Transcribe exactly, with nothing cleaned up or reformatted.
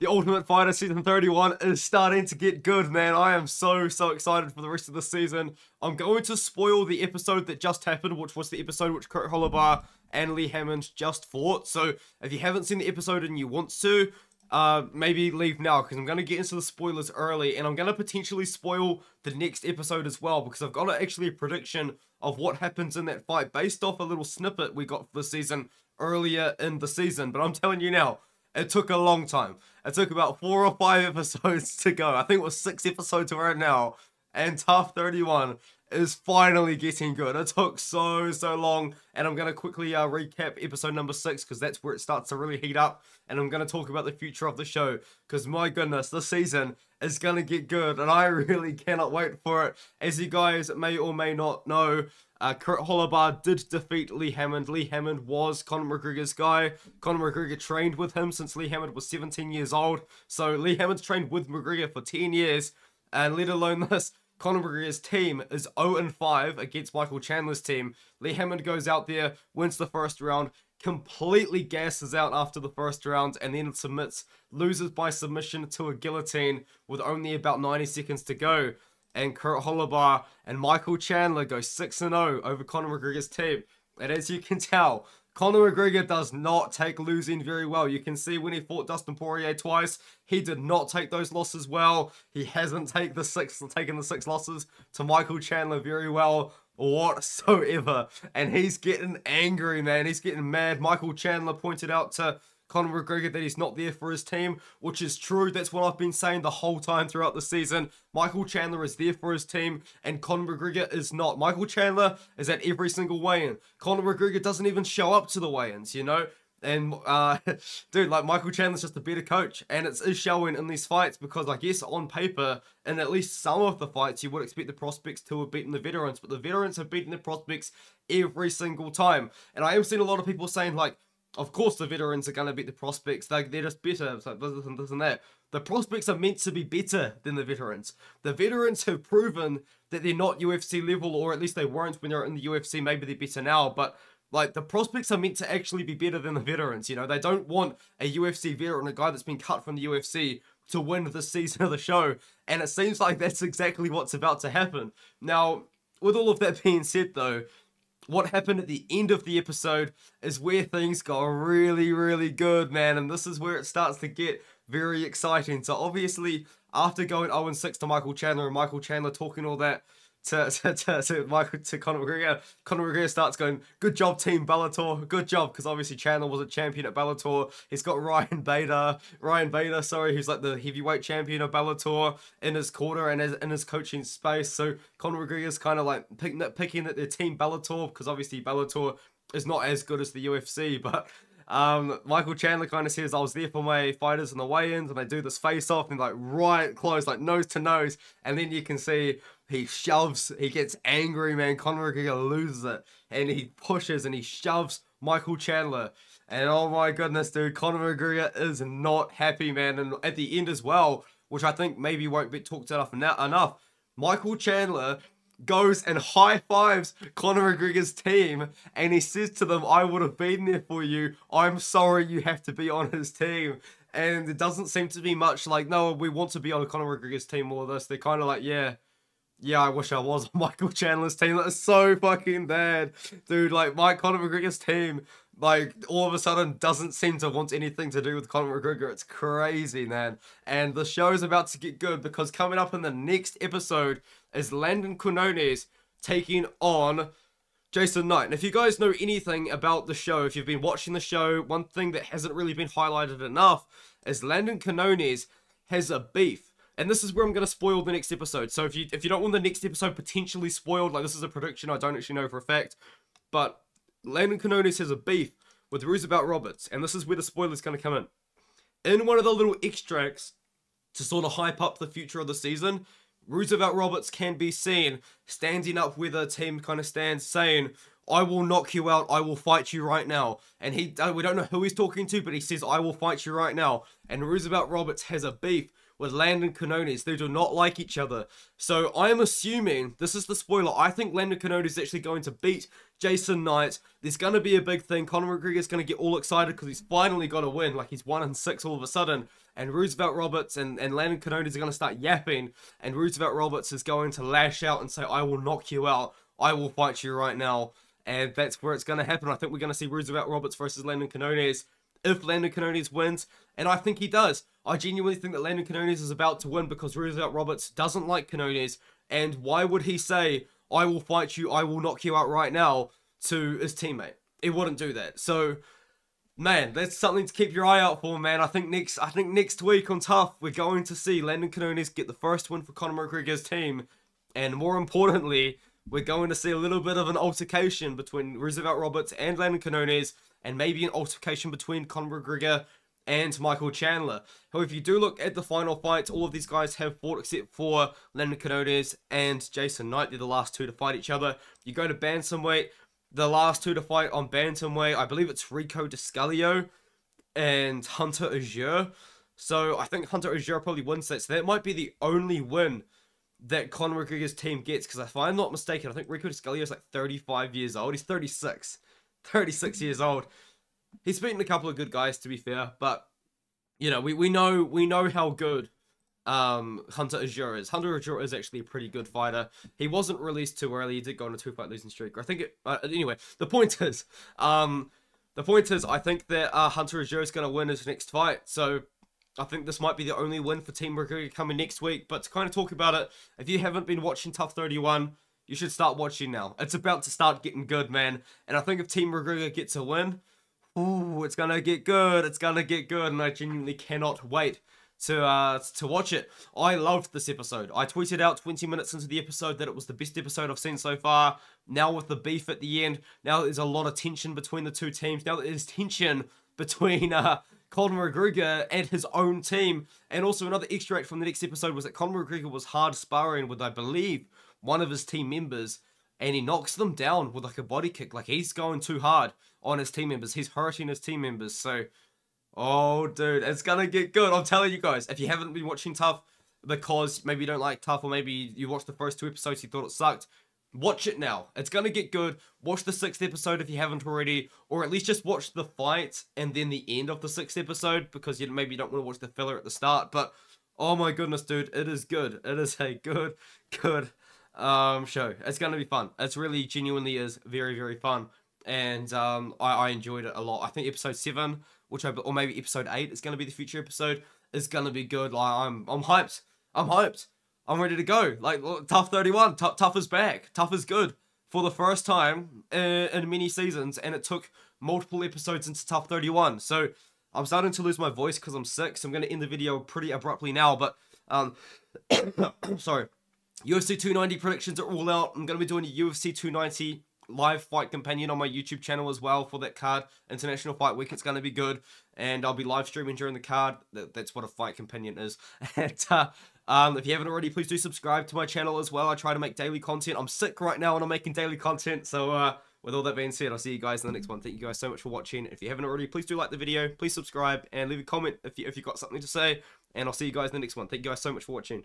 The Ultimate Fighter Season thirty-one is starting to get good, man. I am so, so excited for the rest of the season. I'm going to spoil the episode that just happened, which was the episode which Kurt Holobaugh and Lee Hammond just fought. So if you haven't seen the episode and you want to, uh, maybe leave now, because I'm going to get into the spoilers early, and I'm going to potentially spoil the next episode as well, because I've got a, actually a prediction of what happens in that fight based off a little snippet we got for the season earlier in the season. But I'm telling you now, it took a long time. It took about four or five episodes to go. I think it was six episodes right now. And T A F thirty-one is finally getting good. It took so, so long. And I'm going to quickly uh, recap episode number six, because that's where it starts to really heat up. And I'm going to talk about the future of the show, because my goodness, this season is going to get good. And I really cannot wait for it. As you guys may or may not know, Uh, Kurt Holobaugh did defeat Lee Hammond. Lee Hammond was Conor McGregor's guy. Conor McGregor trained with him since Lee Hammond was seventeen years old. So Lee Hammond's trained with McGregor for ten years. And let alone this, Conor McGregor's team is oh and five against Michael Chandler's team. Lee Hammond goes out there, wins the first round, completely gasses out after the first round, and then submits, loses by submission to a guillotine with only about ninety seconds to go. And Kurt Holobaugh and Michael Chandler go six and oh over Conor McGregor's team. And as you can tell, Conor McGregor does not take losing very well. You can see when he fought Dustin Poirier twice, he did not take those losses well. He hasn't take the six, taken the six losses to Michael Chandler very well whatsoever. And he's getting angry, man. He's getting mad. Michael Chandler pointed out to Conor McGregor that he's not there for his team, which is true. That's what I've been saying the whole time throughout the season. Michael Chandler is there for his team, and Conor McGregor is not. Michael Chandler is at every single weigh-in. Conor McGregor doesn't even show up to the weigh-ins, you know? And, uh, dude, like, Michael Chandler's just a better coach, and it's is showing in these fights, because I guess on paper, in at least some of the fights, you would expect the prospects to have beaten the veterans, but the veterans have beaten the prospects every single time. And I am seeing a lot of people saying, like, of course the veterans are going to beat the prospects. They're, they're just better. It's like this and this and that. The prospects are meant to be better than the veterans. The veterans have proven that they're not U F C level, or at least they weren't when they're in the U F C. Maybe they're better now, but like the prospects are meant to actually be better than the veterans. You know, they don't want a U F C veteran, a guy that's been cut from the U F C, to win the season of the show. And it seems like that's exactly what's about to happen. Now, with all of that being said though, what happened at the end of the episode is where things got really, really good, man. And this is where it starts to get very exciting. So obviously, after going oh and six to Michael Chandler, and Michael Chandler talking all that to, to, to, to, Michael, to Conor McGregor, Conor McGregor starts going, good job, Team Bellator. Good job, because obviously Chandler was a champion at Bellator. He's got Ryan Bader, Ryan Bader, sorry, who's like the heavyweight champion of Bellator in his corner and as, in his coaching space. So Conor McGregor's kind of like pick, picking at their Team Bellator, because obviously Bellator is not as good as the U F C, but Um, Michael Chandler kind of says, I was there for my fighters in the weigh-ins, and they do this face-off, and like right close, like nose to nose, and then you can see he shoves, he gets angry, man. Conor McGregor loses it, and he pushes and he shoves Michael Chandler, and oh my goodness, dude, Conor McGregor is not happy, man. And at the end as well, which I think maybe won't be talked enough enough, Michael Chandler goes and high-fives Conor McGregor's team, and he says to them, I would have been there for you. I'm sorry you have to be on his team. And it doesn't seem to be much like, no, we want to be on Conor McGregor's team, all of this. They're kind of like, yeah, yeah, I wish I was on Michael Chandler's team. That is so fucking bad. Dude, like, my Conor McGregor's team, like, all of a sudden doesn't seem to want anything to do with Conor McGregor. It's crazy, man. And the show's about to get good, because coming up in the next episode is Landon Quinones taking on Jason Knight. And if you guys know anything about the show, if you've been watching the show, one thing that hasn't really been highlighted enough is Landon Quinones has a beef. And this is where I'm going to spoil the next episode. So if you if you don't want the next episode potentially spoiled, like this is a prediction, I don't actually know for a fact, but Landon Quinones has a beef with Roosevelt Roberts, and this is where the spoiler's going to come in. In one of the little extracts to sort of hype up the future of the season, Roosevelt Roberts can be seen standing up where the team kind of stands, saying, I will knock you out, I will fight you right now. And he, we don't know who he's talking to, but he says, I will fight you right now. And Roosevelt Roberts has a beef with Landon Quinones. They do not like each other. So I am assuming, this is the spoiler, I think Landon Quinones is actually going to beat Jason Knight. There's going to be a big thing. Conor McGregor is going to get all excited because he's finally got a win. Like, he's one and six all of a sudden. And Roosevelt Roberts and, and Landon Quinones are going to start yapping. And Roosevelt Roberts is going to lash out and say, I will knock you out. I will fight you right now. And that's where it's going to happen. I think we're going to see Roosevelt Roberts versus Landon Quinones. If Landon Quinones wins, and I think he does. I genuinely think that Landon Quinones is about to win because Roosevelt Roberts doesn't like Quinones. And why would he say, I will fight you, I will knock you out right now, to his teammate? He wouldn't do that. So, man, that's something to keep your eye out for, man. I think next I think next week on Tough, we're going to see Landon Quinones get the first win for Conor McGregor's team. And more importantly, we're going to see a little bit of an altercation between Roosevelt Roberts and Landon Quinones, and maybe an altercation between Conor McGregor and Michael Chandler. However, if you do look at the final fights, all of these guys have fought except for Landon Quinones and Jason Knight. They're the last two to fight each other. You go to bantamweight, the last two to fight on bantamweight, I believe it's Rico Descalzi and Hunter Azure. So I think Hunter Azure probably wins that. So that might be the only win that Conor McGregor's team gets, because if I'm not mistaken, I think Rico Descalzi is like thirty-five years old. He's thirty-six. thirty-six years old. He's beaten a couple of good guys, to be fair, but you know, we, we know we know how good um Hunter Azure is. Hunter Azure is actually a pretty good fighter. He wasn't released too early. He did go on a two-fight losing streak. I think it uh, anyway, the point is um the point is I think that uh, Hunter Azure is going to win his next fight. So I think this might be the only win for Team McGregor coming next week, but to kind of talk about it, if you haven't been watching Tough thirty-one, you should start watching now. It's about to start getting good, man. And I think if Team McGregor gets a win, ooh, it's gonna get good. It's gonna get good, and I genuinely cannot wait to uh, to watch it. I loved this episode. I tweeted out twenty minutes into the episode that it was the best episode I've seen so far. Now with the beef at the end, now there's a lot of tension between the two teams. Now there's tension between uh, Conor McGregor and his own team. And also another extract from the next episode was that Conor McGregor was hard sparring with, I believe, one of his team members, and he knocks them down with like a body kick. Like, he's going too hard on his team members. He's hurting his team members. So, oh, dude, it's going to get good. I'm telling you guys, if you haven't been watching Tough because maybe you don't like Tough, or maybe you watched the first two episodes, you thought it sucked, watch it now. It's going to get good. Watch the sixth episode if you haven't already, or at least just watch the fight and then the end of the sixth episode, because you maybe don't want to watch the filler at the start. But, oh my goodness, dude, it is good. It is a good, good um show. It's gonna be fun. It's really genuinely is very very fun, and um I, I enjoyed it a lot. I think episode seven, which I or maybe episode eight is gonna be the future episode, is gonna be good. Like, I'm I'm hyped. I'm hyped. I'm ready to go. Like, Tough thirty-one, Tough Tough is back. Tough is good for the first time in, in many seasons, and it took multiple episodes into Tough thirty-one. So I'm starting to lose my voice because I'm sick. So I'm gonna end the video pretty abruptly now. But um, sorry. U F C two ninety predictions are all out. I'm going to be doing a U F C two ninety live fight companion on my YouTube channel as well for that card. International Fight Week, it's going to be good. And I'll be live streaming during the card. That's what a fight companion is. And uh, um, if you haven't already, please do subscribe to my channel as well. I try to make daily content. I'm sick right now and I'm making daily content. So uh, with all that being said, I'll see you guys in the next one. Thank you guys so much for watching. If you haven't already, please do like the video. Please subscribe and leave a comment if, you, if you've got something to say. And I'll see you guys in the next one. Thank you guys so much for watching.